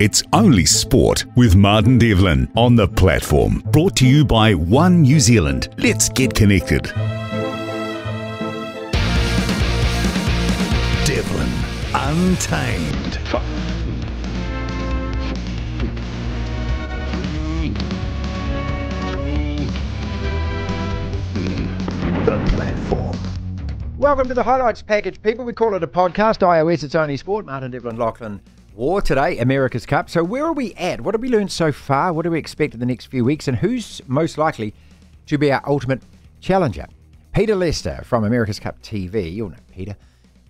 It's Only Sport with Martin Devlin on the platform. Brought to you by One New Zealand. Let's get connected. Devlin Untamed. The platform. Welcome to the highlights package, people. We call it a podcast. iOS, it's Only Sport. Martin Devlin, Lachlan War today, America's Cup. So where are we at? What have we learned so far? What do we expect in the next few weeks? And who's most likely to be our ultimate challenger? Peter Lester from America's Cup TV. You'll know Peter.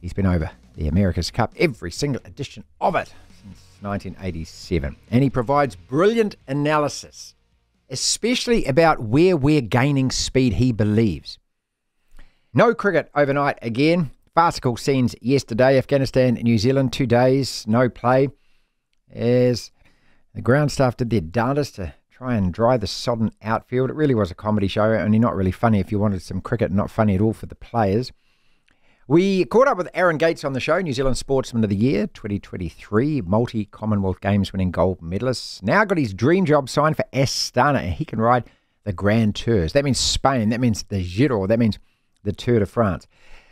He's been over the America's Cup, every single edition of it since 1987. And he provides brilliant analysis, especially about where we're gaining speed, he believes. No cricket overnight again. Farcical scenes yesterday. Afghanistan, New Zealand, 2 days, no play, as the ground staff did their darndest to try and dry the sodden outfield. It really was a comedy show, only not really funny if you wanted some cricket, not funny at all for the players. We caught up with Aaron Gates on the show, New Zealand Sportsman of the Year 2023, multi-Commonwealth Games winning gold medalist. Now got his dream job signed for Astana, and he can ride the Grand Tours. That means Spain, that means the Giro, that means the Tour de France.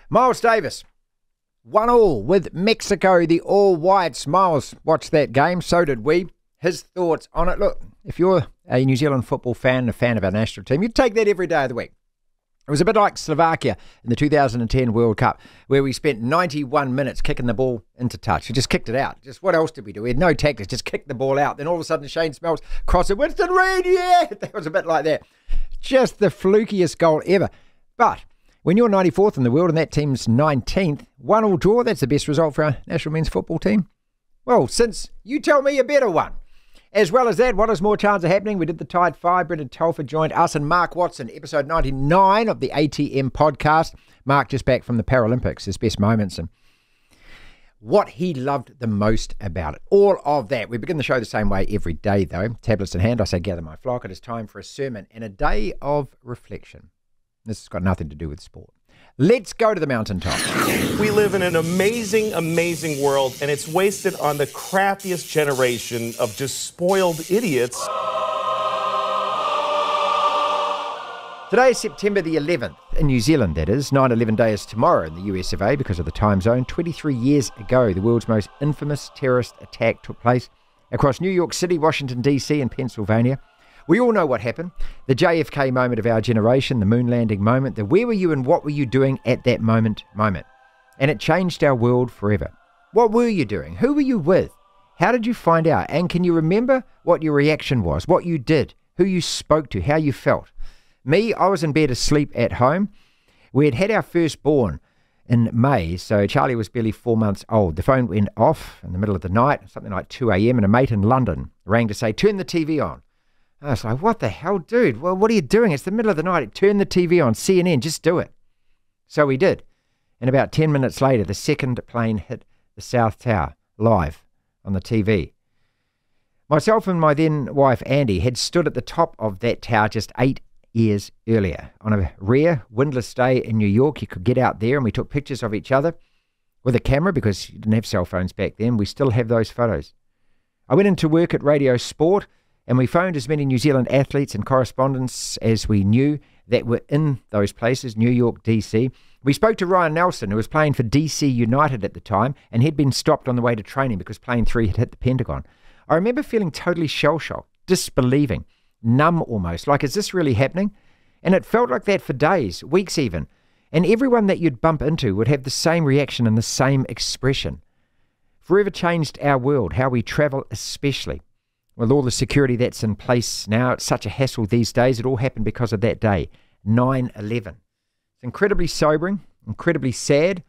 Miles Davis, 1-1 with Mexico, the All Whites. Miles watched that game, so did we. His thoughts on it. Look, if you're a New Zealand football fan, a fan of our national team, you'd take that every day of the week. It was a bit like Slovakia in the 2010 World Cup, where we spent 91 minutes kicking the ball into touch. We just kicked it out. Just what else did we do? We had no tactics, just kicked the ball out. Then all of a sudden, Shane Smells crossed it. Winston Reid, yeah! That was a bit like that. Just the flukiest goal ever. But when you're 94th in the world and that team's 19th, 1-1 draw, that's the best result for our national men's football team. Well, since you tell me a better one. As well as that, what is more chance of happening? We did the Tide 5. Brendan Telford joined us and Mark Watson, episode 99 of the ATM podcast. Mark just back from the Paralympics, his best moments and what he loved the most about it. All of that. We begin the show the same way every day, though. Tablets in hand, I say gather my flock. It is time for a sermon and a day of reflection. This has got nothing to do with sport. Let's go to the mountaintop. We live in an amazing, amazing world, and it's wasted on the crappiest generation of just spoiled idiots. Today is September the 11th, in New Zealand that is. 9/11 day is tomorrow in the US of A because of the time zone. 23 years ago, the world's most infamous terrorist attack took place across New York City, Washington, D.C. and Pennsylvania. We all know what happened. The JFK moment of our generation, the moon landing moment, the where were you and what were you doing at that moment. And it changed our world forever. What were you doing? Who were you with? How did you find out? And can you remember what your reaction was, what you did, who you spoke to, how you felt? Me, I was in bed asleep at home. We had had our firstborn in May, so Charlie was barely 4 months old. The phone went off in the middle of the night, something like 2 a.m., and a mate in London rang to say, turn the TV on. I was like, what the hell, dude? Well, what are you doing? It's the middle of the night. Turn the TV on, CNN, just do it. So we did. And about 10 minutes later, the second plane hit the South Tower live on the TV. Myself and my then wife, Andy, had stood at the top of that tower just 8 years earlier. On a rare windless day in New York, you could get out there and we took pictures of each other with a camera because you didn't have cell phones back then. We still have those photos. I went into work at Radio Sport, and we phoned as many New Zealand athletes and correspondents as we knew that were in those places, New York, D.C. We spoke to Ryan Nelson, who was playing for D.C. United at the time, and he'd been stopped on the way to training because plane 3 had hit the Pentagon. I remember feeling totally shell-shocked, disbelieving, numb almost, like, is this really happening? And it felt like that for days, weeks even. And everyone that you'd bump into would have the same reaction and the same expression. Forever changed our world, how we travel especially. With all the security that's in place now, it's such a hassle these days. It all happened because of that day, 9/11. It's incredibly sobering, incredibly sad,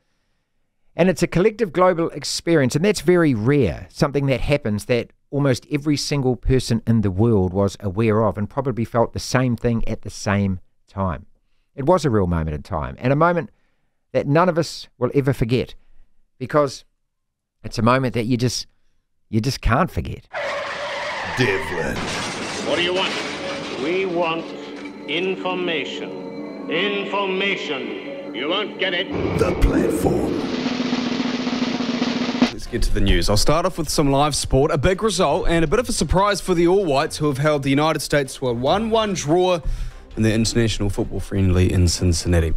and it's a collective global experience, and that's very rare, something that happens that almost every single person in the world was aware of and probably felt the same thing at the same time. It was a real moment in time, and a moment that none of us will ever forget, because it's a moment that you just can't forget. Devlin. What do you want? We want information. Information. You won't get it. The platform. into the news. I'll start off with some live sport, a big result and a bit of a surprise for the All Whites, who have held the United States to a 1-1 draw in their international football friendly in Cincinnati.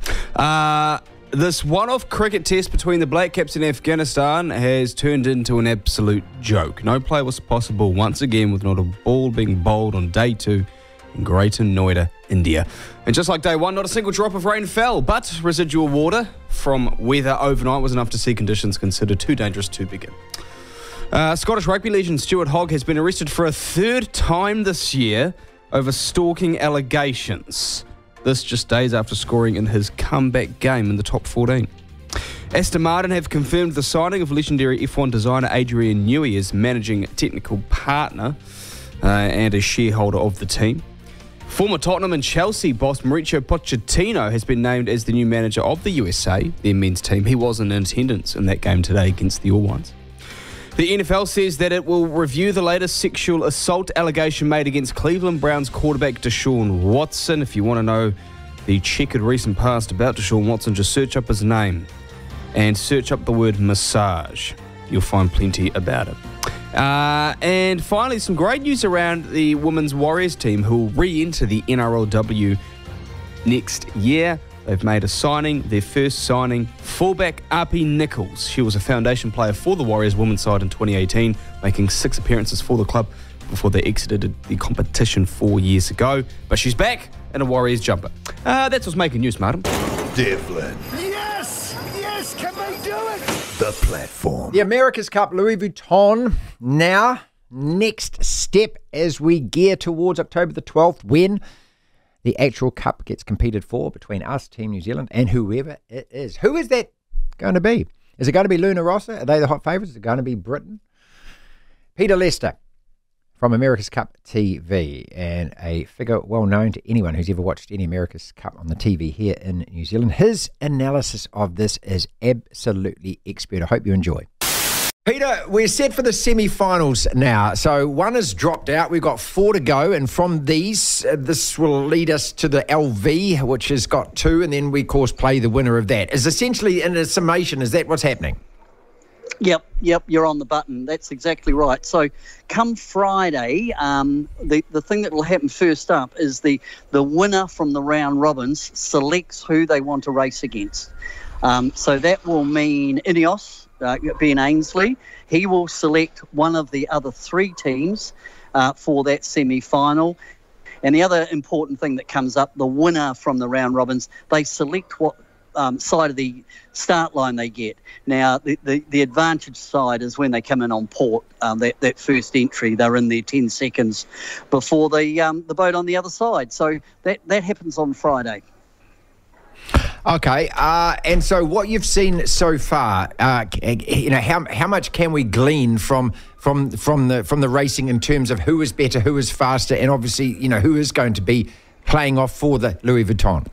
This one-off cricket test between the Black Caps and Afghanistan has turned into an absolute joke. No play was possible once again, with not a ball being bowled on day two in Greater Noida, India. And just like day one, not a single drop of rain fell, but residual water from weather overnight was enough to see conditions considered too dangerous to begin. Scottish rugby legend Stuart Hogg has been arrested for a third time this year over stalking allegations. This just days after scoring in his comeback game in the top 14. Aston Martin have confirmed the signing of legendary F1 designer Adrian Newey as managing technical partner and a shareholder of the team. Former Tottenham and Chelsea boss Mauricio Pochettino has been named as the new manager of the USA, their men's team. He was in attendance in that game today against the All Whites. The NFL says that it will review the latest sexual assault allegation made against Cleveland Browns quarterback Deshaun Watson. If you want to know the checkered recent past about Deshaun Watson, just search up his name and search up the word massage. You'll find plenty about it. And finally, some great news around the Women's Warriors team, who will re-enter the NRLW next year. They've made a signing, their first signing, fullback Arpie Nichols. She was a foundation player for the Warriors women's side in 2018, making 6 appearances for the club before they exited the competition 4 years ago. But she's back in a Warriors jumper. That's what's making news, Martin. Devlin. Yes! Yes, can they do it? The platform. The America's Cup, Louis Vuitton, now next step as we gear towards October the 12th, when the actual cup gets competed for between us, Team New Zealand, and whoever it is. Who is that going to be? Is it going to be Luna Rossa? Are they the hot favourites? Is it going to be Britain? Peter Lester from America's Cup TV, and a figure well known to anyone who's ever watched any America's Cup on the TV here in New Zealand. His analysis of this is absolutely expert. I hope you enjoy. Peter, we're set for the semi-finals now. So one has dropped out. We've got 4 to go. And from these, this will lead us to the LV, which has got 2. And then we, of course, play the winner of that. Is essentially, in a summation, is that what's happening? Yep, you're on the button. That's exactly right. So come Friday, the thing that will happen first up is the winner from the round robins selects who they want to race against. So that will mean Ineos, Ben Ainsley, he will select one of the other 3 teams for that semi-final. And the other important thing that comes up, the winner from the round robins, they select what side of the start line they get. Now, the advantage side is when they come in on port, that first entry, they're in there 10 seconds before the boat on the other side. So that happens on Friday. Okay, and so what you've seen so far, you know, how much can we glean from the racing in terms of who is better, who is faster, and obviously, you know, who is going to be playing off for the Louis Vuitton?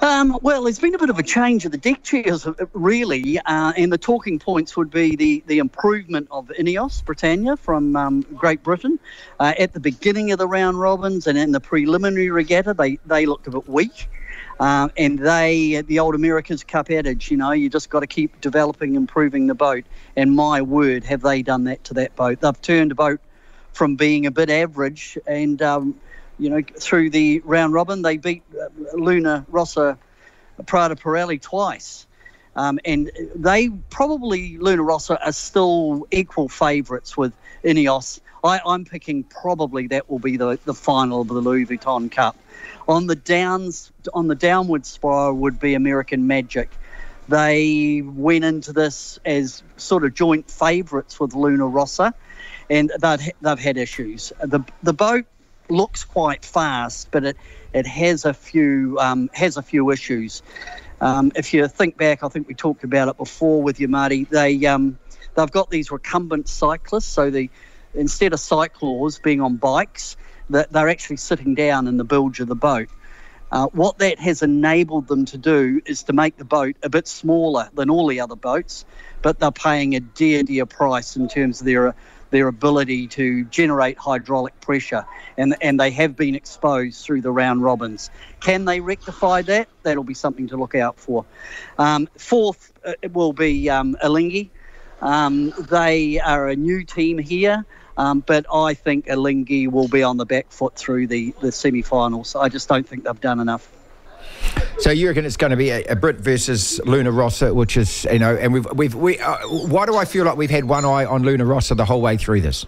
Well, there's been a bit of a change of the deck chairs, really, and the talking points would be the improvement of Ineos Britannia from Great Britain. At the beginning of the round robins and in the preliminary regatta, they looked a bit weak. And the old America's Cup adage, you know, you just got to keep developing, improving the boat. And my word, have they done that to that boat. They've turned a boat from being a bit average and, you know, through the round robin, they beat Luna Rossa, Prada Pirelli twice. And they probably, Luna Rossa, are still equal favourites with Ineos. I'm picking probably that will be the final of the Louis Vuitton Cup. On the downs, on the downward spiral would be American Magic. They went into this as sort of joint favourites with Luna Rossa, and they've had issues. The boat looks quite fast, but it has a few issues. If you think back, I think we talked about it before with you, Marty. They've got these recumbent cyclists, so instead of cyclors being on bikes, that they're actually sitting down in the bilge of the boat. What that has enabled them to do is to make the boat a bit smaller than all the other boats, but they're paying a dear price in terms of their ability to generate hydraulic pressure, and they have been exposed through the round robins. Can they rectify that? That'll be something to look out for. Fourth, it will be Alinghi. They are a new team here, but I think Alinghi will be on the back foot through the semi-finals. I just don't think they've done enough. So you reckon it's going to be a Brit versus Luna Rossa, which is, you know, and we why do I feel like we've had one eye on Luna Rossa the whole way through this?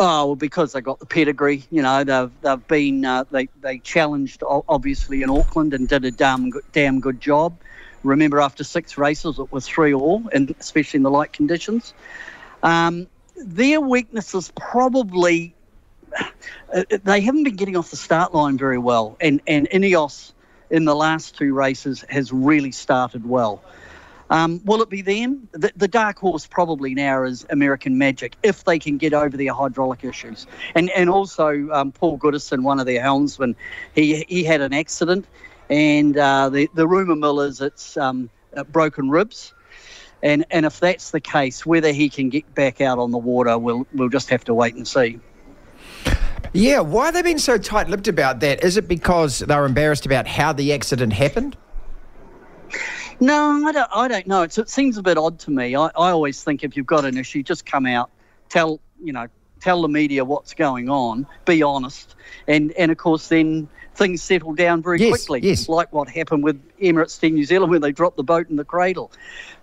Oh, well, because they got the pedigree, you know. They've been they challenged obviously in Auckland and did a damn good job. Remember, after 6 races, it was 3 all, and especially in the light conditions. Their weakness is probably they haven't been getting off the start line very well, and Ineos in the last 2 races has really started well. Will it be them? The dark horse probably now is American Magic, if they can get over their hydraulic issues. And also Paul Goodison, one of their helmsmen, he had an accident, and the rumour mill is it's broken ribs. And if that's the case, whether he can get back out on the water, we'll just have to wait and see. Yeah, why are they being so tight-lipped about that? Is it because they're embarrassed about how the accident happened? No, I don't know. It seems a bit odd to me. I always think if you've got an issue, just come out, tell the media what's going on, be honest, and of course then things settle down very quickly. Yes. Like what happened with Emirates Team New Zealand when they dropped the boat in the cradle.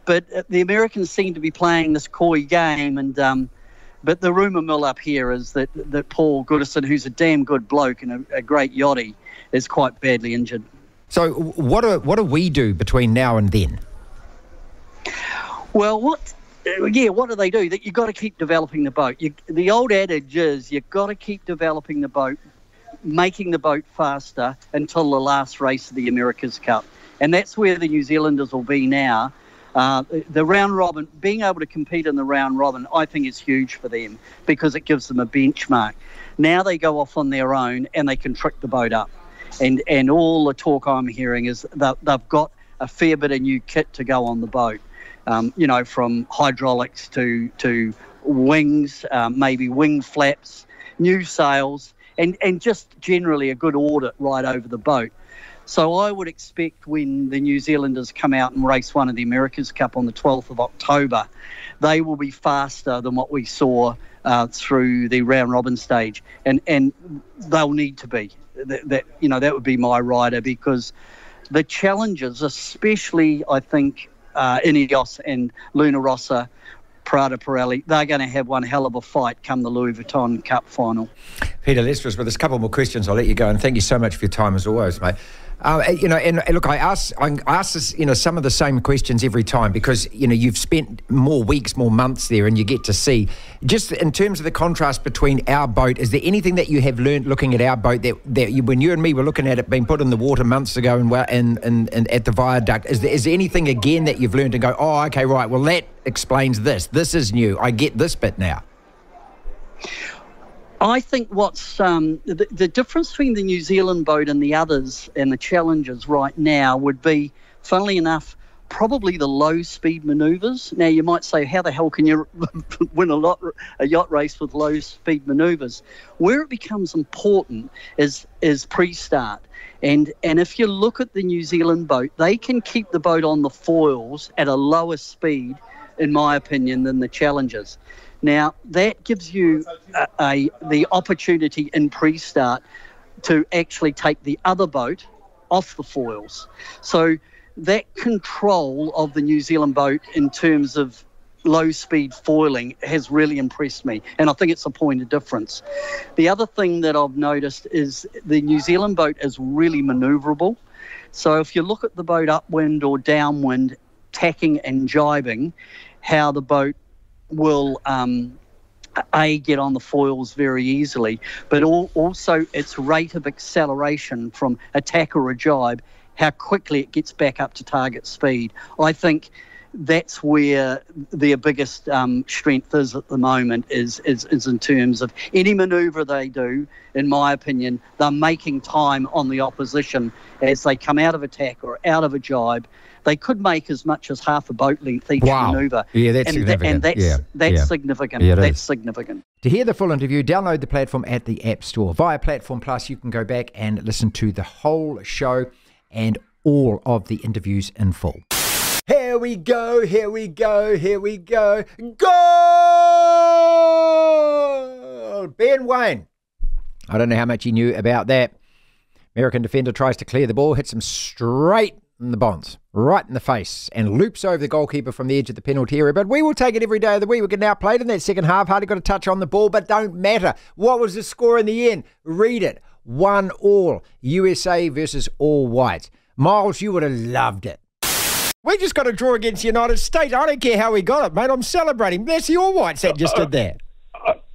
But the Americans seem to be playing this coy game, and but the rumour mill up here is that Paul Goodison, who's a damn good bloke and a great yachty, is quite badly injured. So what do we do between now and then? Well, what do they do? That you've got to keep developing the boat. The old adage is you've got to keep developing the boat, making the boat faster until the last race of the America's Cup, and that's where the New Zealanders will be now. The round robin, being able to compete in the round robin, I think is huge for them because it gives them a benchmark. Now they go off on their own and they can trick the boat up. And all the talk I'm hearing is that they've got a fair bit of new kit to go on the boat, you know, from hydraulics to wings, maybe wing flaps, new sails, and just generally a good audit right over the boat. So I would expect when the New Zealanders come out and race one of the America's Cup on the 12th of October, they will be faster than what we saw through the round robin stage, and they'll need to be. That would be my rider, because the challenges, especially I think Ineos and Luna Rossa, Prada Pirelli, they're going to have one hell of a fight come the Louis Vuitton Cup final. Peter Lester is with us. A couple more questions, I'll let you go, and thank you so much for your time as always, mate. Look, I ask this, some of the same questions every time because, you've spent more weeks, more months there, and you get to see. Just in terms of the contrast between our boat, is there anything that you have learned looking at our boat that when you and me were looking at it being put in the water months ago and at the viaduct, is there anything again that you've learned and go, oh, okay, right, well, that explains this. This is new. I get this bit now. I think what's the difference between the New Zealand boat and the others and the challengers right now would be, funnily enough, probably the low-speed manoeuvres. Now, you might say, how the hell can you win a yacht race with low-speed manoeuvres? Where it becomes important is pre-start. And if you look at the New Zealand boat, they can keep the boat on the foils at a lower speed, in my opinion, than the challengers. Now, that gives you the opportunity in pre-start to actually take the other boat off the foils. So that control of the New Zealand boat in terms of low-speed foiling has really impressed me, and I think it's a point of difference. The other thing that I've noticed is the New Zealand boat is really manoeuvrable. So if you look at the boat upwind or downwind, tacking and jibing, how the boat will get on the foils very easily, but also its rate of acceleration from a tack or a jibe, how quickly it gets back up to target speed. I think that's where their biggest strength is at the moment, is in terms of any manoeuvre they do, in my opinion, they're making time on the opposition as they come out of a tack or out of a jibe. They could make as much as half a boat length each manoeuvre. Yeah, that's significant. Significant. Yeah, that's significant. To hear the full interview, download the platform at the App Store. Via Platform Plus, you can go back and listen to the whole show and all of the interviews in full. Here we go. Goal! Ben Wayne. I don't know how much he knew about that. American defender tries to clear the ball, hits him straight in the bonds, right in the face, and loops over the goalkeeper from the edge of the penalty area. But we will take it every day of the week. We can now play it in that second half. Hardly got a touch on the ball, but don't matter. What was the score in the end? Read it. 1-1. USA versus All Whites. Miles, you would have loved it. We just got a draw against the United States. I don't care how we got it, mate. I'm celebrating. That's the All Whites that just did that.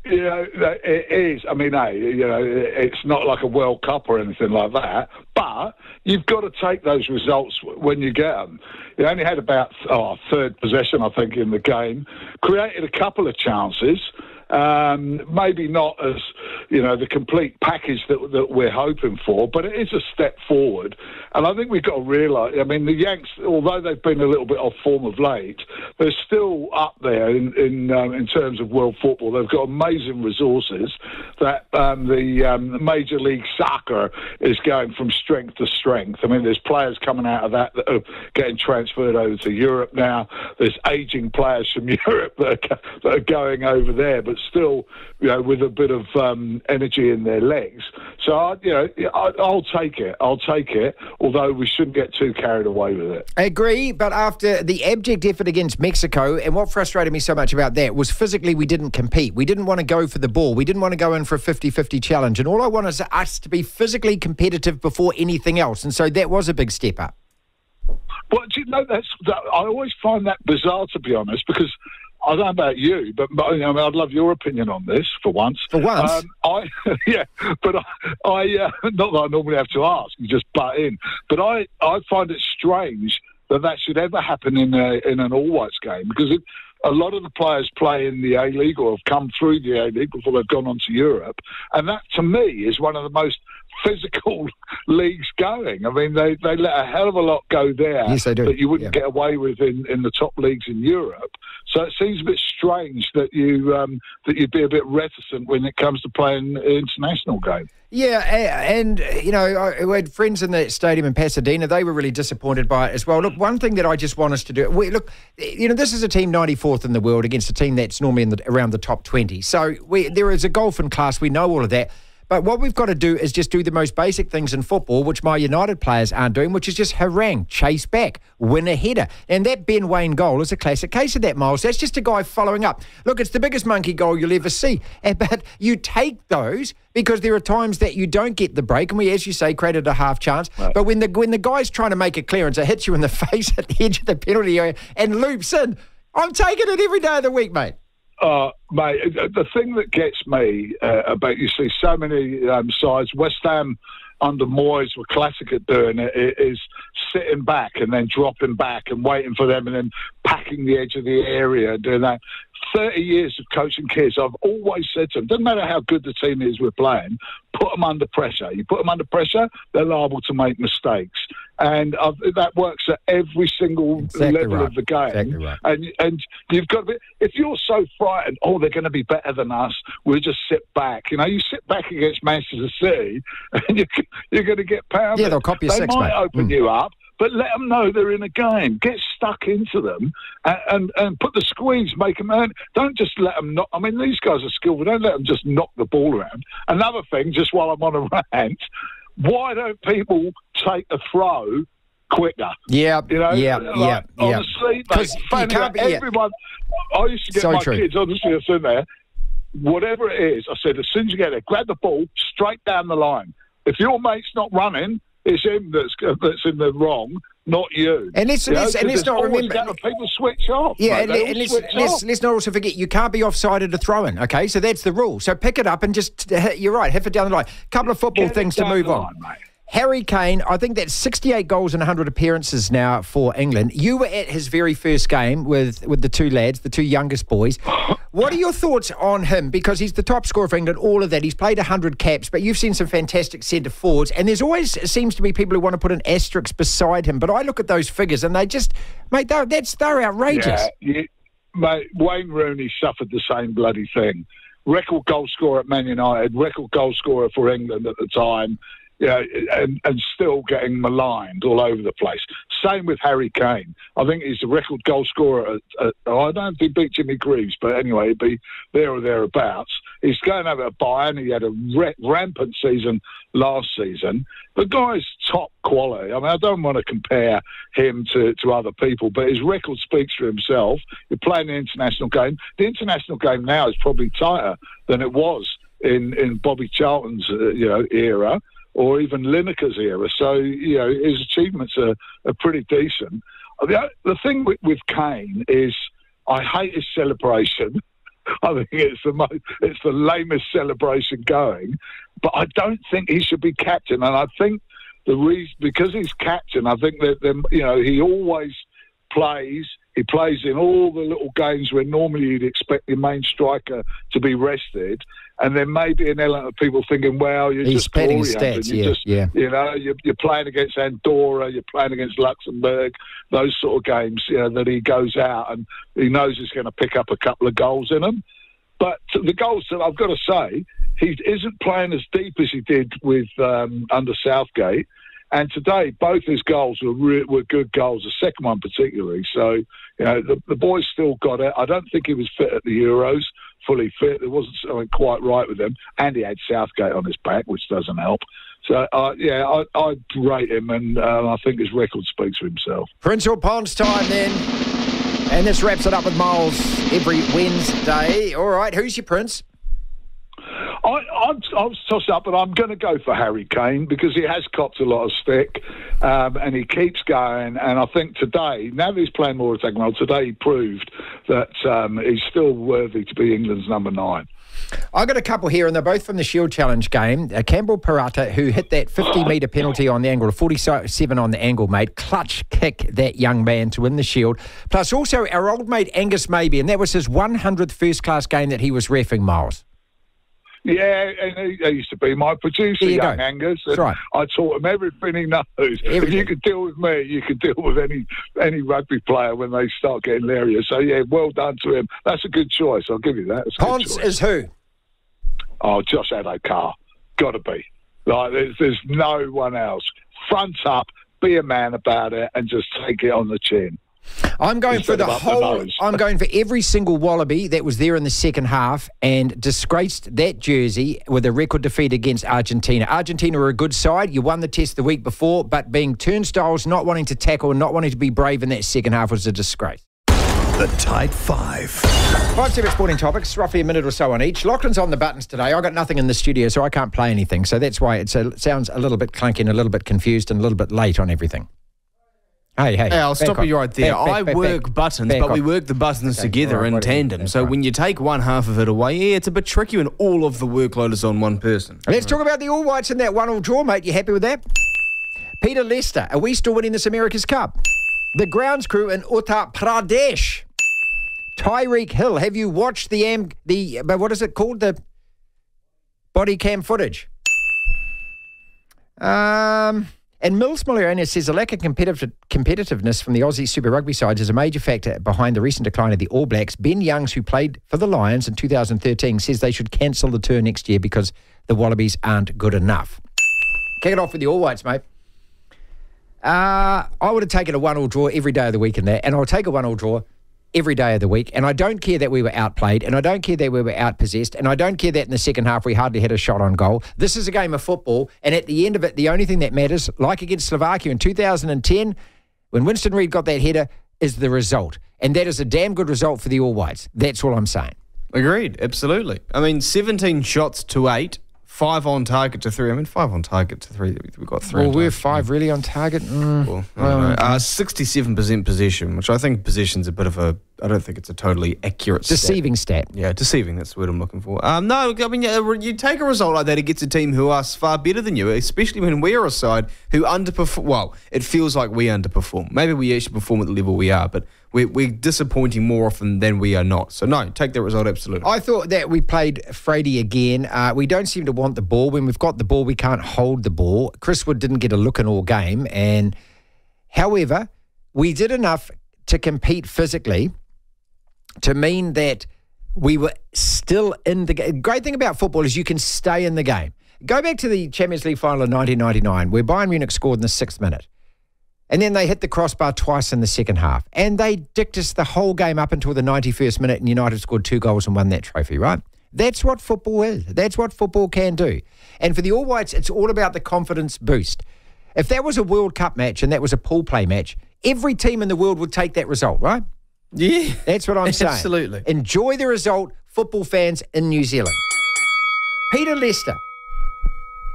You know, it is. I mean, you know, it's not like a World Cup or anything like that. But you've got to take those results when you get them. You only had about third possession, I think, in the game. Created a couple of chances. Maybe not as, you know, the complete package that we're hoping for, but it is a step forward. And I think we've got to realise, I mean, the Yanks, although they've been a little bit off form of late, they're still up there in terms of world football. They've got amazing resources that the Major League Soccer is going from strength to strength. I mean, there's players coming out of that are getting transferred over to Europe now. There's ageing players from Europe that are going over there, but still, you know, with a bit of energy in their legs. So, you know, I'll take it. Although we shouldn't get too carried away with it. I agree, but after the abject effort against Mexico, and what frustrated me so much about that was physically we didn't compete. We didn't want to go for the ball. We didn't want to go in for a 50-50 challenge. And all I want is us to be physically competitive before anything else. And so that was a big step up. Well, do you know, I always find that bizarre, to be honest, because I don't know about you, but I mean, I'd love your opinion on this for once. Not that I normally have to ask, you just butt in. But I find it strange that should ever happen in an All Whites game, because a lot of the players play in the A-League or have come through the A-League before they've gone on to Europe. And that, to me, is one of the most physical leagues going. I mean, they let a hell of a lot go there that you wouldn't get away with in the top leagues in Europe. So it seems a bit strange that you'd be a bit reticent when it comes to playing an international game. Yeah, and, you know, I had friends in the stadium in Pasadena. They were really disappointed by it as well. Look, one thing that I just want us to do, you know, this is a team 94th in the world against a team that's normally around the top 20. So there is a golf in class. We know all of that. But what we've got to do is just do the most basic things in football, which my United players aren't doing, which is just harangue, chase back, win a header. And that Ben Wayne goal is a classic case of that, Miles. That's just a guy following up. Look, it's the biggest monkey goal you'll ever see. But you take those because there are times that you don't get the break. And we, as you say, created a half chance. Right. But when the guy's trying to make a clearance, it hits you in the face at the edge of the penalty area and loops in. I'm taking it every day of the week, mate. Mate, the thing that gets me about, you see so many sides, West Ham under Moyes were classic at doing it, is sitting back and then dropping back and waiting for them and then packing the edge of the area, doing that. 30 years of coaching kids, I've always said to them, doesn't matter how good the team is we're playing, put them under pressure. You put them under pressure, they're liable to make mistakes. And that works at every single level of the game. Exactly right. And you've got to be, if you're so frightened, oh, they're going to be better than us, we'll just sit back. You know, you sit back against Manchester City and you're going to get pounded. Yeah, they'll copy your six, mate. They might open you up. But let them know they're in a game. Get stuck into them and put the squeeze, make them earn. Don't just let them knock. I mean, these guys are skillful. Don't let them just knock the ball around. Another thing, just while I'm on a rant, why don't people take a throw quicker? Yeah, you know, honestly, everyone. I used to get kids, honestly, it's in there. Whatever it is, I said, as soon as you get there, grab the ball straight down the line. If your mate's not running, it's him that's in the wrong, not you. And let's not remember, people switch off. Yeah, right? Let's not also forget you can't be offside at a throw-in. Okay, so that's the rule. So pick it up and just you're right, hit it down the line. Couple of football things to move on. Mate. Harry Kane, I think that's 68 goals and 100 appearances now for England. You were at his very first game with the two lads, the two youngest boys. What are your thoughts on him? Because he's the top scorer for England, all of that. He's played 100 caps, but you've seen some fantastic centre forwards, and there's always seems to be people who want to put an asterisk beside him. But I look at those figures, and they just, mate, they're outrageous. Yeah, mate, Wayne Rooney suffered the same bloody thing. Record goal scorer at Man United, record goal scorer for England at the time. you know, and still getting maligned all over the place. Same with Harry Kane. I think he's the record goal scorer. I don't think he beat Jimmy Greaves, but anyway, it'd be there or thereabouts. He's going over to Bayern. He had a rampant season last season. The guy's top quality. I mean, I don't want to compare him to other people, but his record speaks for himself. You're playing the international game. The international game now is probably tighter than it was in Bobby Charlton's era, or even Lineker's era. So, you know, his achievements are pretty decent. The thing with Kane is I hate his celebration. I think it's the lamest celebration going. But I don't think he should be captain. And I think the reason, because he's captain, I think that, you know, he always plays. He plays in all the little games where normally you'd expect your main striker to be rested. And there may be an element of people thinking, well, you're just betting stats, you know, you're playing against Andorra, you're playing against Luxembourg, those sort of games, you know, that he goes out and he knows he's going to pick up a couple of goals in them. But the goals, I've got to say, he isn't playing as deep as he did with under Southgate. And today, both his goals were good goals, the second one particularly. So, you know, the boy's still got it. I don't think he was fit at the Euros, fully fit. There wasn't something quite right with him. And he had Southgate on his back, which doesn't help. So, I rate him, and I think his record speaks for himself. Provincial Ponds time then. And this wraps it up with Miles every Wednesday. All right, who's your prince? I was tossed up, but I'm going to go for Harry Kane because he has copped a lot of stick, and he keeps going. And I think today, now that he's playing more attacking role, today he proved that he's still worthy to be England's number 9. I got a couple here, and they're both from the Shield Challenge game. Campbell Parata, who hit that 50-metre penalty on the angle, a 47 on the angle, mate. Clutch kick, that young man, to win the Shield. Plus also our old mate Angus Mabey, and that was his 100th first-class game that he was reffing, Miles. Yeah, and he used to be my producer, young Angus. That's right. I taught him everything he knows. Everything. If you could deal with me, you could deal with any rugby player when they start getting hilarious. So, yeah, well done to him. That's a good choice. I'll give you that. Ponce is who? Oh, Josh Adokar. Got to be. Like, there's no one else. Front up, be a man about it, and just take it on the chin. I'm going for the whole. I'm going for every single Wallaby that was there in the second half and disgraced that jersey with a record defeat against Argentina. Argentina are a good side. You won the test the week before, but being turnstiles, not wanting to tackle, and not wanting to be brave in that second half was a disgrace. The Tide 5. 5 separate sporting topics, roughly a minute or so on each. Lachlan's on the buttons today. I got nothing in the studio, so I can't play anything. So that's why it sounds a little bit clunky and a little bit confused and a little bit late on everything. Hey, I'll stop you right there. I work buttons, but we work the buttons together in tandem. So when you take one half of it away, yeah, it's a bit tricky when all of the workload is on one person. Let's talk about the All Whites in that 1-1 draw, mate. You happy with that? Peter Lester, are we still winning this America's Cup? The grounds crew in Uttar Pradesh. Tyreek Hill, have you watched what is it called? The body cam footage. And Mills Mulliona says the lack of competitiveness from the Aussie Super Rugby sides is a major factor behind the recent decline of the All Blacks. Ben Youngs, who played for the Lions in 2013, says they should cancel the tour next year because the Wallabies aren't good enough. Kick it off with the All Whites, mate. I would have taken a 1-1 draw every day of the week in there, and I'll take a 1-1 draw every day of the week, and I don't care that we were outplayed, and I don't care that we were outpossessed, and I don't care that in the second half we hardly had a shot on goal. This is a game of football, and at the end of it, the only thing that matters, like against Slovakia in 2010, when Winston Reid got that header, is the result. And that is a damn good result for the All Whites. That's all I'm saying. Agreed, absolutely. I mean, 17 shots to 8, 5 on target to 3. I mean, 5 on target to 3. We've got 3. Well, we're 5 really on target. 67% possession, which I think possession's a bit of a... I don't think it's a totally accurate stat. Yeah, deceiving, that's the word I'm looking for. No, I mean, you take a result like that, it gets a team who are far better than you, especially when we're a side who underperform. Well, it feels like we underperform. Maybe we actually perform at the level we are, but we're disappointing more often than we are not. So, no, take that result, absolutely. I thought that we played Frady again. We don't seem to want the ball. When we've got the ball, we can't hold the ball. Chris Wood didn't get a look in all game. And, however, we did enough to compete physically to mean that we were still in the game. The great thing about football is you can stay in the game. Go back to the Champions League final in 1999 where Bayern Munich scored in the 6th minute. And then they hit the crossbar twice in the second half. And they dicked us the whole game up until the 91st minute and United scored 2 goals and won that trophy, right? That's what football is. That's what football can do. And for the All Whites, it's all about the confidence boost. If that was a World Cup match and that was a pool play match, every team in the world would take that result, right? Yeah. That's what I'm saying. Absolutely. Enjoy the result, football fans in New Zealand. Peter Lester.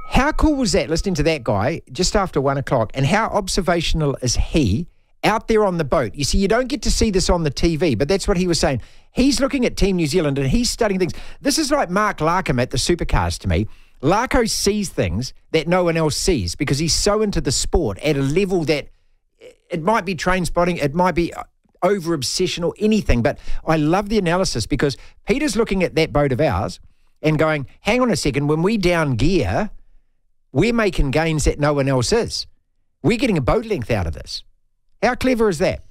How cool was that, listening to that guy just after 1 o'clock? And how observational is he out there on the boat? You see, you don't get to see this on the TV, but that's what he was saying. He's looking at Team New Zealand and he's studying things. This is like Mark Larkham at the Supercars to me. Larko sees things that no one else sees because he's so into the sport at a level that it might be train spotting, it might be over-obsession or anything. But I love the analysis because Peter's looking at that boat of ours and going, hang on a second, when we down gear, we're making gains that no one else is. We're getting a boat length out of this. How clever is that?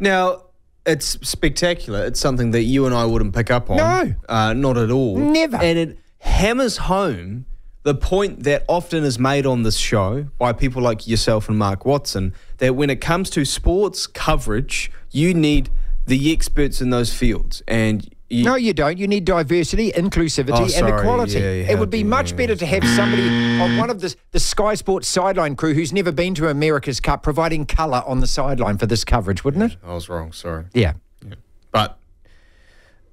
Now, it's spectacular. It's something that you and I wouldn't pick up on. No. Not at all. Never. And it hammers home the point that often is made on this show by people like yourself and Mark Watson, that when it comes to sports coverage, you need the experts in those fields. And no, you don't. You need diversity, inclusivity, and equality. Yeah, it would be much better to have somebody on one of the Sky Sports sideline crew who's never been to America's Cup providing colour on the sideline for this coverage, wouldn't it? I was wrong, sorry. Yeah. But,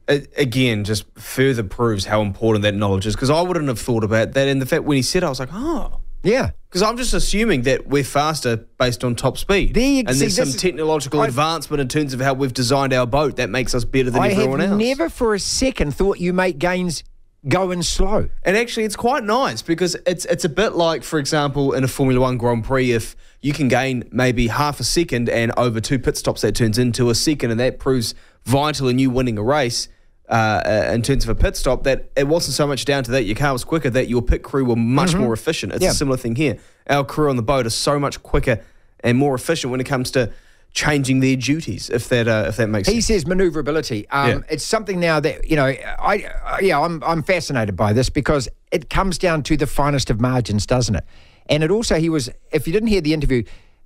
it, again, just further proves how important that knowledge is, because I wouldn't have thought about that. And the fact when he said it, I was like, oh. Yeah. Because I'm just assuming that we're faster based on top speed. There's some technological advancement in terms of how we've designed our boat that makes us better than everyone else. I have never for a second thought you make gains going slow. And actually, it's quite nice because it's a bit like, for example, in a Formula 1 Grand Prix, if you can gain maybe half a second and over 2 pit stops, that turns into a second, and that proves vital in you winning a race. In terms of a pit stop, that it wasn't so much down to that your car was quicker, that your pit crew were much more efficient. It's a similar thing here. Our crew on the boat are so much quicker and more efficient when it comes to changing their duties, if that makes sense. He says manoeuvrability. It's something now that, you know, I'm fascinated by this because it comes down to the finest of margins, doesn't it? And it also, if you didn't hear the interview,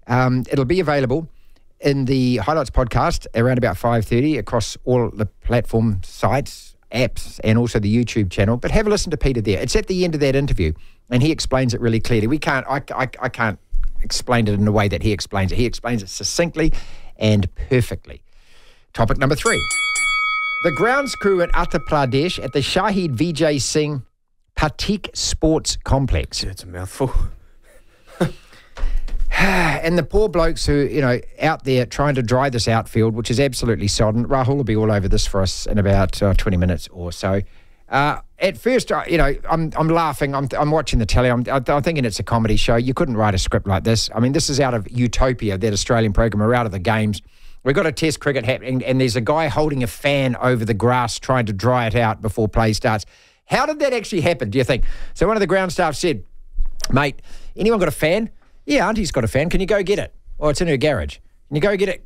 it'll be available in the Highlights podcast around about 5:30 across all the platform sites, apps, and also the YouTube channel. But have a listen to Peter there. It's at the end of that interview, and he explains it really clearly. I can't explain it in the way that he explains it. He explains it succinctly and perfectly. Topic number 3. The grounds crew at Uttar Pradesh at the Shahid Vijay Singh Patik Sports Complex. Yeah, it's a mouthful. And the poor blokes who, you know, out there trying to dry this outfield, which is absolutely sodden. Rahul will be all over this for us in about 20 minutes or so. At first, you know, I'm laughing. I'm watching the telly. I'm thinking it's a comedy show. You couldn't write a script like this. I mean, this is out of Utopia, that Australian program. We're out of the games. We've got a test cricket happening, and there's a guy holding a fan over the grass trying to dry it out before play starts. How did that actually happen, do you think? So one of the ground staff said, mate, anyone got a fan? Yeah, Auntie's got a fan. Can you go get it? Oh, it's in her garage. Can you go get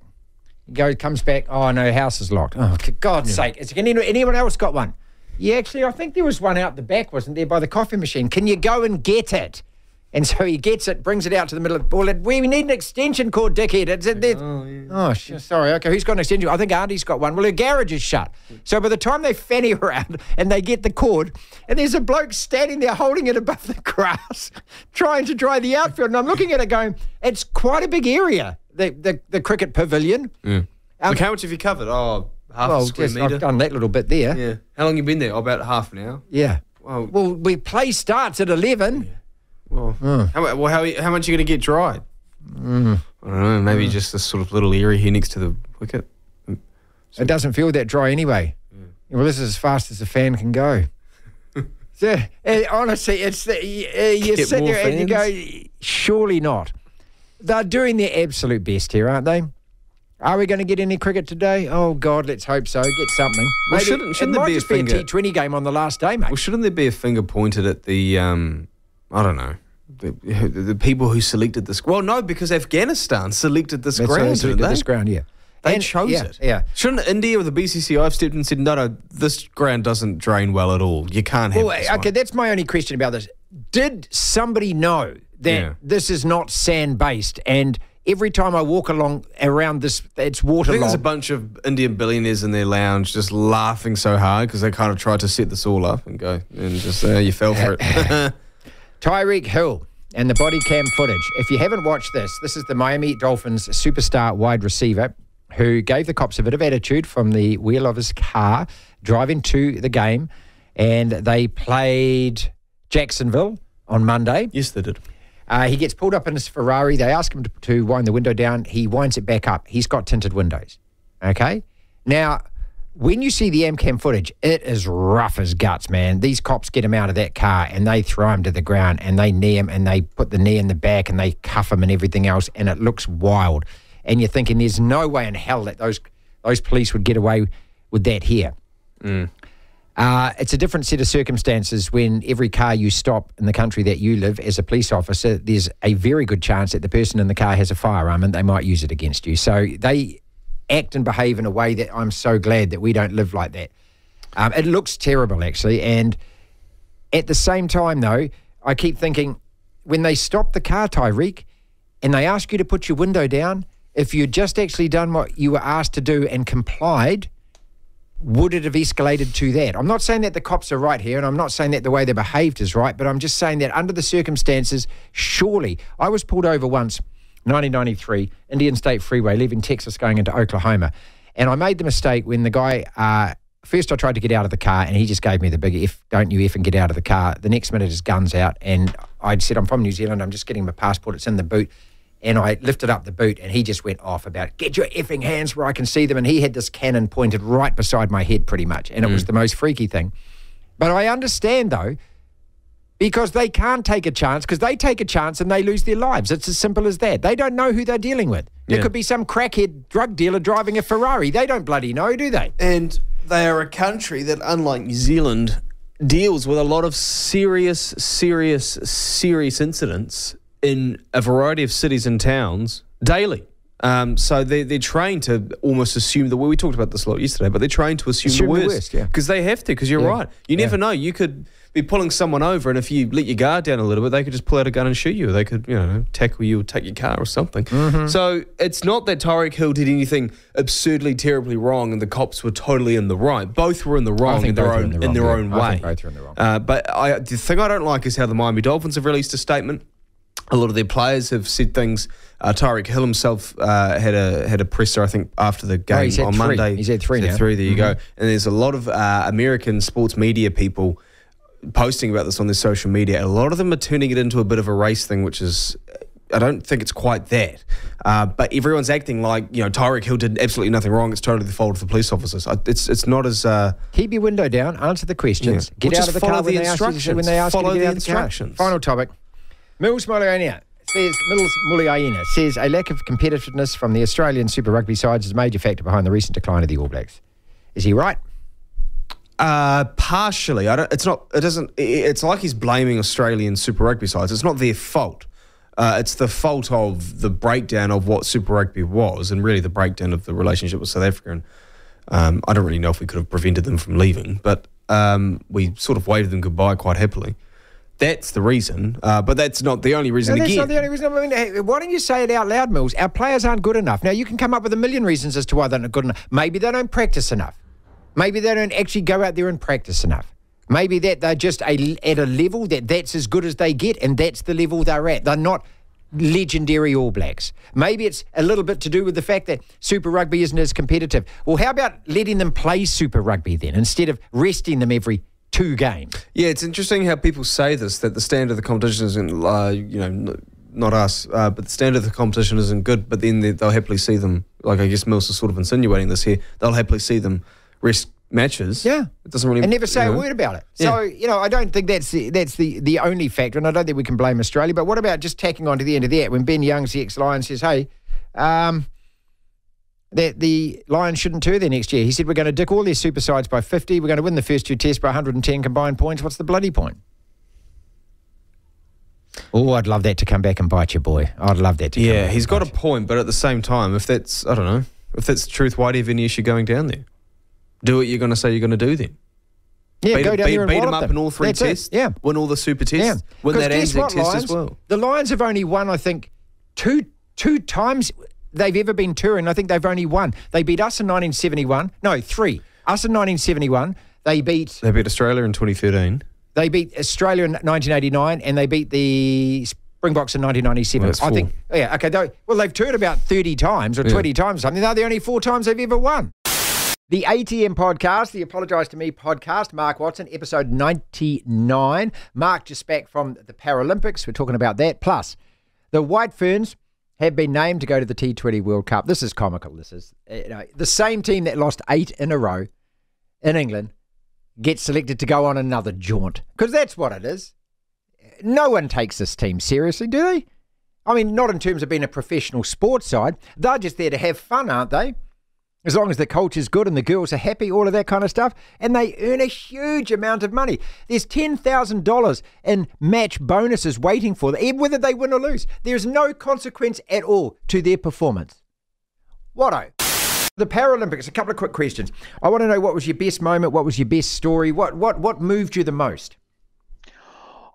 it? Comes back. Oh, no, house is locked. Oh, for God's sake. Has anyone else got one? Yeah, actually, I think there was one out the back, wasn't there, by the coffee machine. Can you go and get it? And so he gets it, brings it out to the middle of the ball. We need an extension cord, dickhead. It's in there. Sorry. Okay, who's got an extension? I think Auntie's got one. Well, her garage is shut. So by the time they fanny around and they get the cord, and there's a bloke standing there holding it above the grass trying to dry the outfield. And I'm looking at it going, it's quite a big area, the cricket pavilion. Yeah. Look, how much have you covered? Oh, half a square metre. I've done that little bit there. Yeah. How long have you been there? Oh, about half an hour. Yeah. Well, we play starts at 11. Yeah. How much are you going to get dried? I don't know, maybe just this sort of little area here next to the wicket. So it doesn't feel that dry anyway. Well, this is as fast as a fan can go. So, honestly, it's you sit there fans? And you go, surely not. They're doing their absolute best here, aren't they? Are we going to get any cricket today? Oh, God, let's hope so. Get something. Well, shouldn't there be a finger? It might just be a T20 game on the last day, mate. Well, shouldn't there be a finger pointed at the... I don't know, the people who selected this. Well, no, because Afghanistan selected this ground. They chose it. Yeah. Shouldn't India or the BCCI have stepped in and said, no, this ground doesn't drain well at all. You can't have this one. Okay, that's my only question about this. did somebody know that this is not sand-based and every time I walk around this, it's waterlogged? I think there's a bunch of Indian billionaires in their lounge just laughing so hard because they kind of tried to set this all up and go, and just, you fell for it. Tyreek Hill and the body cam footage. If you haven't watched this, this is the Miami Dolphins superstar wide receiver who gave the cops a bit of attitude from the wheel of his car driving to the game, and they played Jacksonville on Monday. Yes, they did. He gets pulled up in his Ferrari. They ask him to wind the window down. He winds it back up. He's got tinted windows. Okay? Now, when you see the AmCam footage, it is rough as guts, man. These cops get him out of that car and they throw him to the ground and they knee him and they put the knee in the back and they cuff him and everything else, and it looks wild. And you're thinking there's no way in hell that those police would get away with that here. Mm. It's a different set of circumstances when every car you stop in the country that you live as a police officer, there's a very good chance that the person in the car has a firearm and they might use it against you. So they act and behave in a way that I'm so glad that we don't live like that. It looks terrible, actually. And at the same time, though, I keep thinking, when they stop the car, Tyreek, and they ask you to put your window down, if you'd just actually done what you were asked to do and complied, would it have escalated to that? I'm not saying that the cops are right here, and I'm not saying that the way they behaved is right, but I'm just saying that under the circumstances, surely. I was pulled over once, 1993, Indian State Freeway, leaving Texas, going into Oklahoma. And I made the mistake when the guy, first I tried to get out of the car, and he just gave me the big F, don't you F and get out of the car. The next minute, his gun's out, and I'd said, I'm from New Zealand, I'm just getting my passport, it's in the boot. And I lifted up the boot and he just went off about, get your effing hands where I can see them. And he had this cannon pointed right beside my head pretty much. And it was the most freaky thing. But I understand, though, because they can't take a chance, because they take a chance and they lose their lives. It's as simple as that. They don't know who they're dealing with. Yeah. There could be some crackhead drug dealer driving a Ferrari. They don't bloody know, do they? And they are a country that, unlike New Zealand, deals with a lot of serious, serious, serious incidents in a variety of cities and towns daily. So they're trained to almost assume the worst. We talked about this a lot yesterday, but they're trained to assume the worst. Because they have to, because you're right. You never know. You could be pulling someone over, and if you let your guard down a little bit, they could just pull out a gun and shoot you. They could, you know, tackle you or take your car or something. So it's not that Tyreek Hill did anything absurdly, terribly wrong and the cops were totally in the right. Both were in the wrong in their own way. I think both are in the wrong. But the thing I don't like is how the Miami Dolphins have released a statement. A lot of their players have said things. Tyreek Hill himself had a presser, I think, after the game on Monday. He's had three now. There you go. And there's a lot of American sports media people posting about this on their social media. A lot of them are turning it into a bit of a race thing, which is, I don't think it's quite that. But everyone's acting like, you know, Tyreek Hill did absolutely nothing wrong. It's totally the fault of the police officers. It's not as... Keep your window down, answer the questions, get out of the car when they ask you to get out of the car. Final topic. Mills Muliaina says a lack of competitiveness from the Australian Super Rugby sides is a major factor behind the recent decline of the All Blacks. Is he right? Partially. It's like he's blaming Australian Super Rugby sides. It's not their fault. It's the fault of the breakdown of what Super Rugby was, and really the breakdown of the relationship with South Africa. And I don't really know if we could have prevented them from leaving, but we sort of waved them goodbye quite happily. That's the reason, but that's not the only reason. That's not the only reason. I mean, hey, why don't you say it out loud, Mills? Our players aren't good enough. Now, you can come up with a million reasons as to why they're not good enough. Maybe they don't practice enough. Maybe they don't actually go out there and practice enough. Maybe that they're just at a level that's as good as they get, and that's the level they're at. They're not legendary All Blacks. Maybe it's a little bit to do with the fact that Super Rugby isn't as competitive. Well, how about letting them play Super Rugby then, instead of resting them every 2 games? Yeah, it's interesting how people say this, that the standard of the competition isn't, you know, not us, but the standard of the competition isn't good, but then they'll happily see them, like I guess Mills is sort of insinuating this here, they'll happily see them rest matches. Yeah. It doesn't really... And never say a word about it. Yeah. So, you know, I don't think that's the only factor, and I don't think we can blame Australia, but what about just tacking on to the end of that when Ben Youngs, the ex-Lion, says, hey, that the Lions shouldn't tour there next year. He said, we're going to dick all their super sides by 50. We're going to win the first 2 tests by 110 combined points. What's the bloody point? Oh, I'd love that to come back and bite you, boy. I'd love that to come back. Yeah, he's got a point, but at the same time, if that's, I don't know, if that's the truth, why do you have any issue going down there? Do what you're going to say you're going to do then. Yeah, go down there and beat them up in all three tests. Yeah, win all the super tests. Win that Anzac test as well. The Lions have only won, I think, two times they've ever been touring. I think they've only won. They beat us in 1971. No, three. Us in 1971. They beat Australia in 2013. They beat Australia in 1989, and they beat the Springboks in 1997. Well, I think. Yeah. Okay. They've toured about 30 times or 20 times or something. They're the only four times they've ever won. The ATM podcast, the Apologise to Me podcast, Mark Watson, episode 99. Mark just back from the Paralympics. We're talking about that. Plus, the White Ferns have been named to go to the T20 World Cup. This is comical. This is the same team that lost 8 in a row in England gets selected to go on another jaunt. Because that's what it is. No one takes this team seriously, do they? I mean, not in terms of being a professional sports side. They're just there to have fun, aren't they? As long as the culture is good and the girls are happy, all of that kind of stuff. And they earn a huge amount of money. There's $10,000 in match bonuses waiting for them, whether they win or lose. There's no consequence at all to their performance. Watto. The Paralympics, a couple of quick questions. I want to know, what was your best moment? What was your best story? What moved you the most?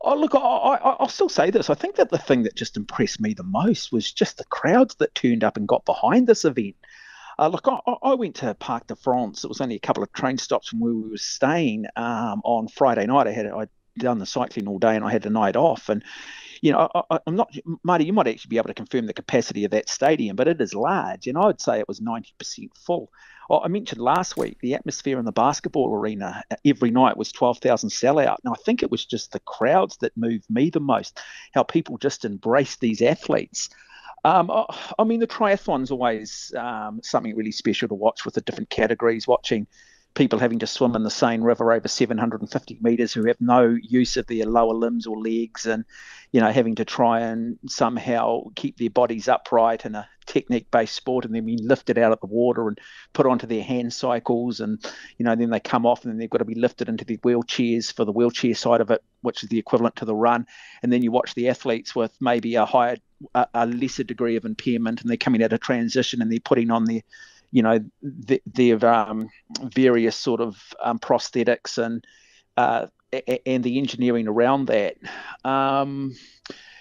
Oh, look, I'll still say this. I think that the thing that just impressed me the most was just the crowds that turned up and got behind this event. Look, I went to Parc de France. It was only a couple of train stops from where we were staying on Friday night. I'd done the cycling all day and I had the night off. And, you know, I'm not, Marty, you might actually be able to confirm the capacity of that stadium, but it is large. And I would say it was 90% full. I mentioned last week the atmosphere in the basketball arena every night was 12,000 sellout. Now, I think it was just the crowds that moved me the most, how people just embraced these athletes. I mean, the triathlon's always something really special to watch with the different categories, watching people having to swim in the same river over 750 metres who have no use of their lower limbs or legs and, you know, having to try and somehow keep their bodies upright in a technique-based sport and then being lifted out of the water and put onto their hand cycles and, you know, then they come off and then they've got to be lifted into their wheelchairs for the wheelchair side of it, which is the equivalent to the run. And then you watch the athletes with maybe a lesser degree of impairment and they're coming out of transition and they're putting on their, you know, their various sort of prosthetics and the engineering around that.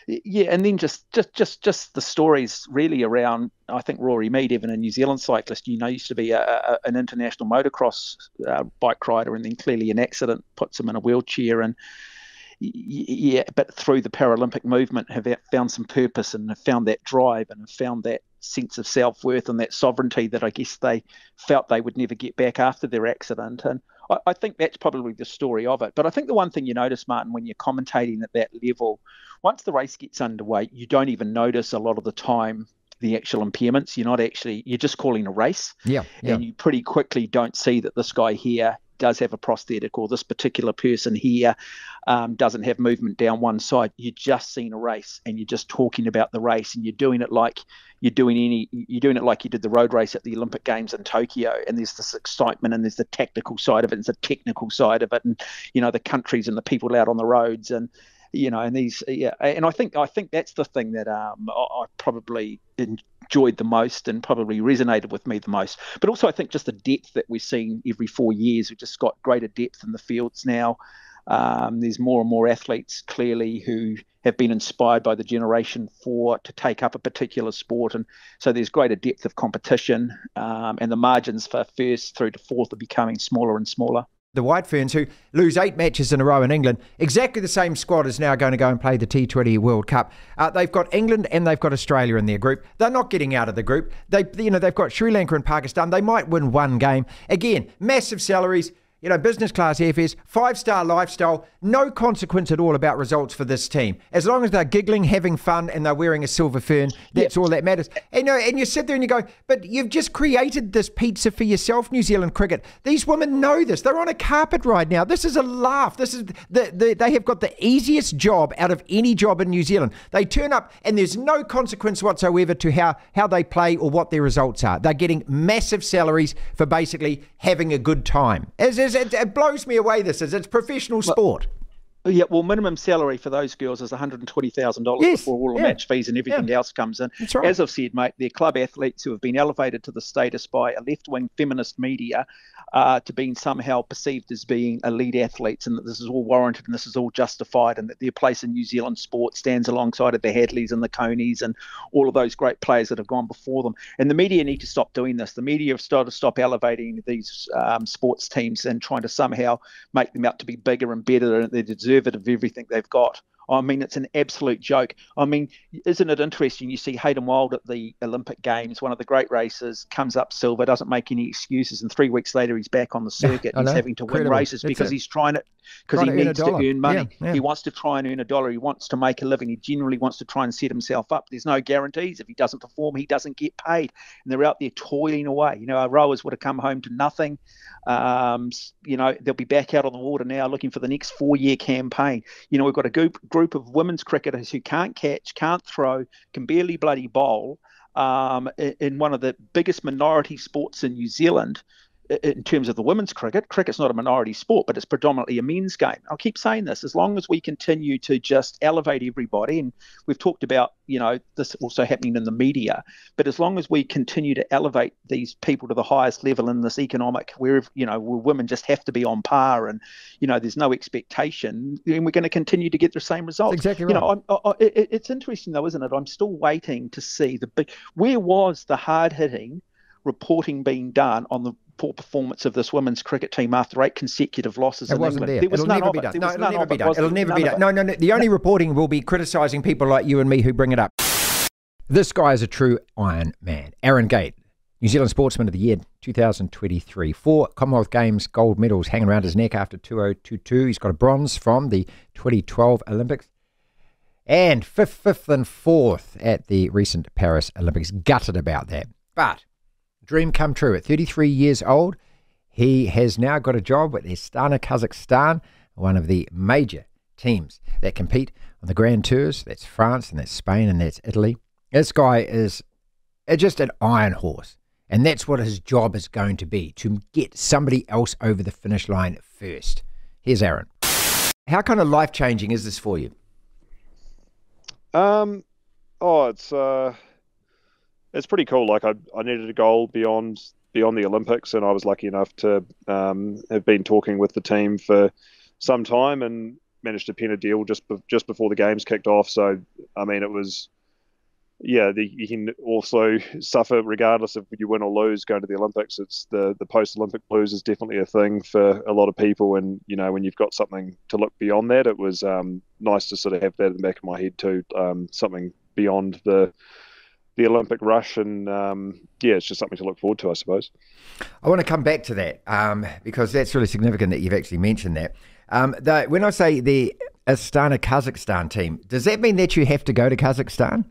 Yeah, and then just the stories really around, I think, Rory Mead, even a New Zealand cyclist, you know, used to be an international motocross bike rider and then clearly an accident puts him in a wheelchair and, yeah, but through the Paralympic movement have found some purpose and have found that drive and have found that sense of self-worth and that sovereignty that I guess they felt they would never get back after their accident. And I think that's probably the story of it. But I think the one thing you notice, Martin, when you're commentating at that level, once the race gets underway, you don't even notice a lot of the time the actual impairments. You're just calling a race. Yeah. And you pretty quickly don't see that this guy here does have a prosthetic or this particular person here doesn't have movement down one side. You've just seen a race and you're just talking about the race and you're doing it like you did the road race at the Olympic Games in Tokyo. And there's this excitement and there's the tactical side of it and the technical side of it and, you know, the countries and the people out on the roads and, you know, and these, yeah. And I think that's the thing that I probably enjoyed the most and probably resonated with me the most. But also I think just the depth that we're seeing every 4 years, we've just got greater depth in the fields now. There's more and more athletes clearly who have been inspired by the generation to take up a particular sport. And so there's greater depth of competition and the margins for first through to fourth are becoming smaller and smaller. The White Ferns, who lose 8 matches in a row in England, exactly the same squad is now going to go and play the T20 World Cup. They've got England and they've got Australia in their group. They're not getting out of the group. They've got Sri Lanka and Pakistan. They might win one game. Again, massive salaries, you know, business class airfares, 5-star lifestyle, no consequence at all about results for this team. As long as they're giggling, having fun, and they're wearing a silver fern, that's all that matters. And you sit there and you go, but you've just created this pizza for yourself, New Zealand cricket. These women know this. They're on a carpet ride now. This is a laugh. This is they have got the easiest job out of any job in New Zealand. They turn up and there's no consequence whatsoever to how they play or what their results are. They're getting massive salaries for basically having a good time. It blows me away, this is. It's professional sport. Yeah, well, minimum salary for those girls is $120,000 before all the match fees and everything else comes in. That's right. As I've said, mate, they're club athletes who have been elevated to the status by a left-wing feminist media to being somehow perceived as being elite athletes, and that this is all warranted and this is all justified, and that their place in New Zealand sport stands alongside of the Hadleys and the Coneys and all of those great players that have gone before them. And the media need to stop doing this. The media have started to stop elevating these sports teams and trying to somehow make them out to be bigger and better, and they deserve it of everything they've got. I mean, it's an absolute joke. I mean, isn't it interesting? You see Hayden Wild at the Olympic Games, one of the great races, comes up silver, doesn't make any excuses, and 3 weeks later he's back on the circuit. He's having to win races because he's trying it because he needs to earn money. He wants to try and earn a dollar. He wants to make a living. He generally wants to try and set himself up. There's no guarantees. If he doesn't perform, he doesn't get paid. And they're out there toiling away. You know, our rowers would have come home to nothing. You know, they'll be back out on the water now looking for the next four-year campaign. You know, we've got a group of women's cricketers who can't catch, can't throw, can barely bloody bowl in one of the biggest minority sports in New Zealand in terms of the women's cricket. Cricket's not a minority sport, but it's predominantly a men's game. I'll keep saying this. As long as we continue to just elevate everybody, and we've talked about, you know, this also happening in the media, but as long as we continue to elevate these people to the highest level in this economic, where, you know, where women just have to be on par and, you know, there's no expectation, then we're going to continue to get the same results. That's exactly right. You know, it's interesting though, isn't it? I'm still waiting to see the big, where was the hard-hitting reporting being done on the poor performance of this women's cricket team after 8 consecutive losses in England? There was none of it. No, it'll never be done. It'll never be done. No, no, no. The only reporting will be criticising people like you and me who bring it up. This guy is a true Iron Man. Aaron Gates, New Zealand Sportsman of the Year 2023. 4 Commonwealth Games gold medals hanging around his neck after 2022. He's got a bronze from the 2012 Olympics. And fifth and 4th at the recent Paris Olympics. Gutted about that. But dream come true. At 33 years old, he has now got a job with Astana, Kazakhstan, one of the major teams that compete on the Grand Tours. That's France, and that's Spain, and that's Italy. This guy is just an iron horse, and that's what his job is going to be, to get somebody else over the finish line first. Here's Aaron. How kind of life-changing is this for you? Oh, it's pretty cool. Like I needed a goal beyond the Olympics, and I was lucky enough to have been talking with the team for some time and managed to pen a deal just before the games kicked off. So I mean, it was you can also suffer regardless of you win or lose going to the Olympics. It's the post-Olympic blues is definitely a thing for a lot of people, and you know, when you've got something to look beyond that, it was nice to sort of have that in the back of my head too, something beyond the Olympic rush. And yeah, it's just something to look forward to, I suppose. I want to come back to that because that's really significant that you've actually mentioned that. When I say the Astana Kazakhstan team, does that mean that you have to go to Kazakhstan?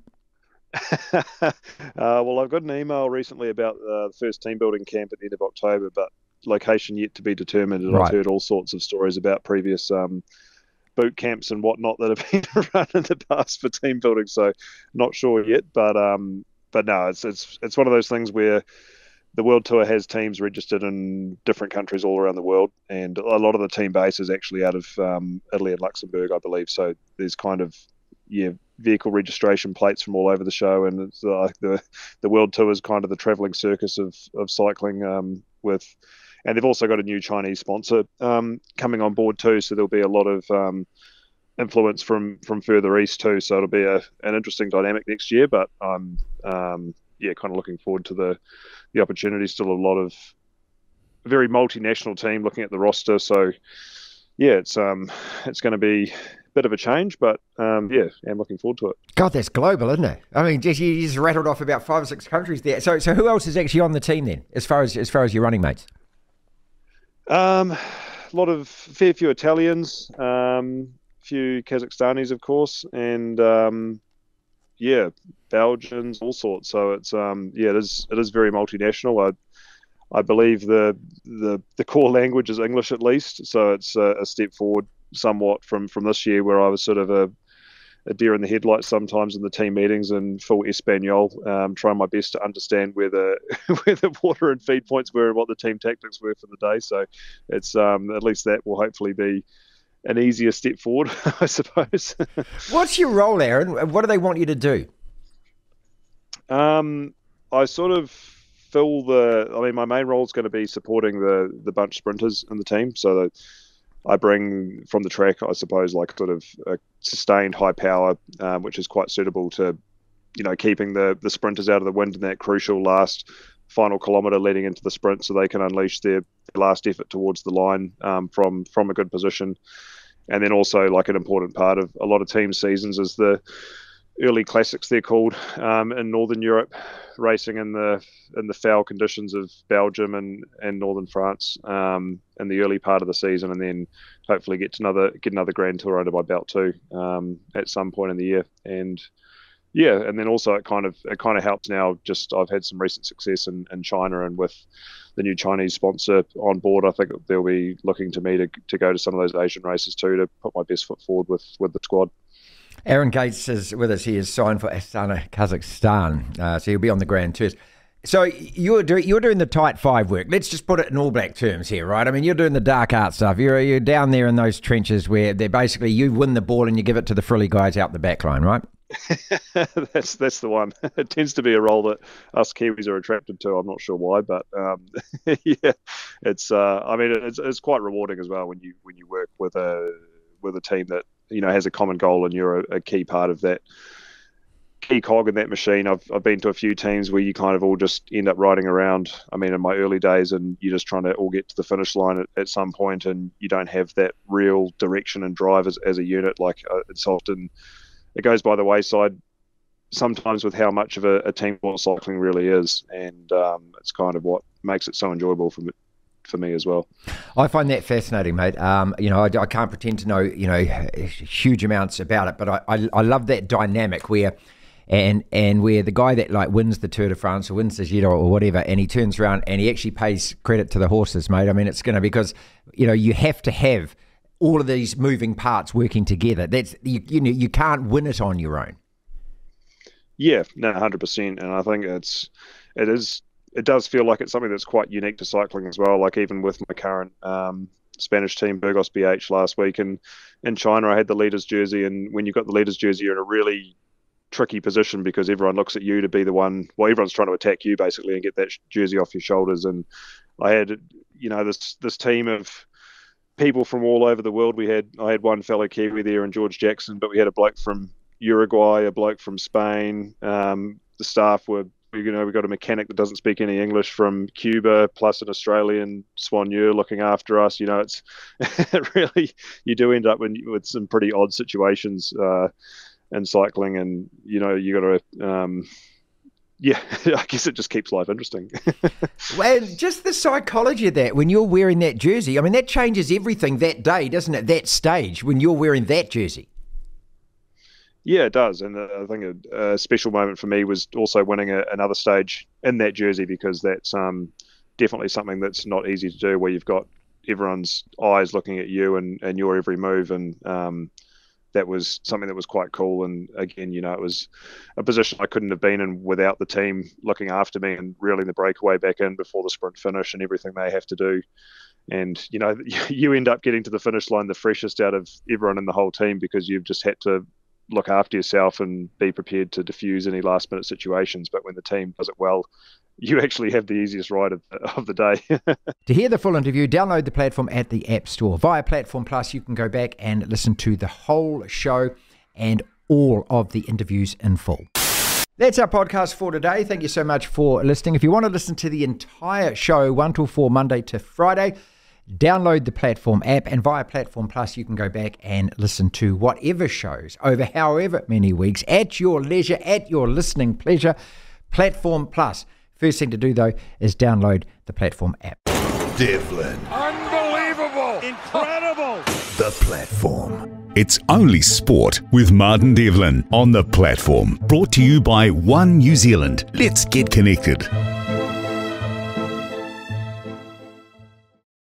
Well, I've got an email recently about the first team building camp at the end of October, but location yet to be determined. And I've heard all sorts of stories about previous boot camps and whatnot that have been run in the past for team building, so not sure yet. But no, it's one of those things where the World Tour has teams registered in different countries all around the world, and a lot of the team base is actually out of Italy and Luxembourg, I believe. So there's kind of vehicle registration plates from all over the show, and it's like the World Tour is kind of the traveling circus of cycling and they've also got a new Chinese sponsor coming on board too, so there'll be a lot of influence from further east too. So it'll be an interesting dynamic next year. But I'm kind of looking forward to the opportunity. Still a lot of very multinational team looking at the roster. So yeah, it's going to be a bit of a change, but I'm looking forward to it. God, that's global, isn't it? I mean, you just rattled off about 5 or 6 countries there. So who else is actually on the team then, as far as your running mates? A lot of fair few Italians, few Kazakhstanis, of course, and Belgians, all sorts. So it's it is very multinational. I believe the core language is English at least, so it's a step forward somewhat from this year, where I was sort of a deer in the headlights sometimes in the team meetings and full Espanol, trying my best to understand where the water and feed points were and what the team tactics were for the day. So it's at least that will hopefully be an easier step forward, I suppose. What's your role, Aaron? What do they want you to do? I sort of fill the, I mean, my main role is going to be supporting the bunch sprinters in the team. So that I bring from the track, I suppose, like sort of a sustained high power, which is quite suitable to, you know, keeping the sprinters out of the wind in that crucial last final kilometre leading into the sprint, so they can unleash their last effort towards the line from a good position. And then also, like, an important part of a lot of team seasons is the early classics, they're called, in Northern Europe, racing in the foul conditions of Belgium and Northern France in the early part of the season, and then hopefully get another Grand Tour under my belt too at some point in the year. And yeah, and then also it kind of helps now. Just I've had some recent success in China, and with the new Chinese sponsor on board, I think they'll be looking to me to go to some of those Asian races too, to put my best foot forward with the squad. Aaron Gates is with us. He is signed for Astana, Kazakhstan, so he'll be on the Grand Tours. So you're doing the tight five work. Let's just put it in All Black terms here, right? I mean, you're doing the dark art stuff. You're down there in those trenches where they're basically, you win the ball and you give it to the frilly guys out the back line, right? that's the one. It tends to be a role that us Kiwis are attracted to. I'm not sure why, but yeah, it's I mean, it's quite rewarding as well when you work with a team that, you know, has a common goal, and you're a key part of that, key cog in that machine. I've been to a few teams where you kind of all just end up riding around, I mean, in my early days, and you're just trying to all get to the finish line at some point, and you don't have that real direction and drive as a unit. Like, it's often, it goes by the wayside sometimes with how much of a team sport cycling really is, and it's kind of what makes it so enjoyable for me as well. I find that fascinating, mate. You know, I can't pretend to know, you know, huge amounts about it, but I love that dynamic where, and where the guy that, like, wins the Tour de France or wins the Giro or whatever, and he turns around and he actually pays credit to the horses, mate. I mean, it's going to, because, you know, you have to have all of these moving parts working together. That's, you know, you can't win it on your own. Yeah, no, 100%. And I think it does feel like it's something that's quite unique to cycling as well. Like, even with my current Spanish team, Burgos BH, last week, and in China, I had the leaders jersey. And when you've got the leaders jersey, you're in a really tricky position, because everyone looks at you to be the one. Well, everyone's trying to attack you basically and get that jersey off your shoulders. And I had, you know, this team of people from all over the world. I had one fellow Kiwi there in George Jackson, but we had a bloke from Uruguay, a bloke from Spain. The staff were, you know, we got a mechanic that doesn't speak any English from Cuba, plus an Australian soigneur looking after us. You know, it's really, you do end up with some pretty odd situations in cycling, and, you know, you got to. Yeah, I guess it just keeps life interesting. Well, just the psychology of that, when you're wearing that jersey, I mean, that changes everything that day, doesn't it? That stage, when you're wearing that jersey. Yeah, it does. And I think a special moment for me was also winning another stage in that jersey, because that's definitely something that's not easy to do, where you've got everyone's eyes looking at you and your every move. And that was something that was quite cool. And again, you know, it was a position I couldn't have been in without the team looking after me and reeling the breakaway back in before the sprint finish and everything they have to do. And, you know, you end up getting to the finish line the freshest out of everyone in the whole team, because you've just had to look after yourself and be prepared to diffuse any last minute situations. But when the team does it well, you actually have the easiest ride of the day. To hear the full interview, download the platform at the App Store. Via Platform Plus, you can go back and listen to the whole show and all of the interviews in full. That's our podcast for today. Thank you so much for listening. If you want to listen to the entire show, 1 till 4, Monday to Friday, download the Platform app, and via Platform Plus, you can go back and listen to whatever shows over however many weeks at your leisure, at your listening pleasure. Platform Plus. First thing to do, though, is download the Platform app. Devlin. Unbelievable. Incredible. The Platform. It's only sport with Martin Devlin on the Platform. Brought to you by One New Zealand. Let's get connected.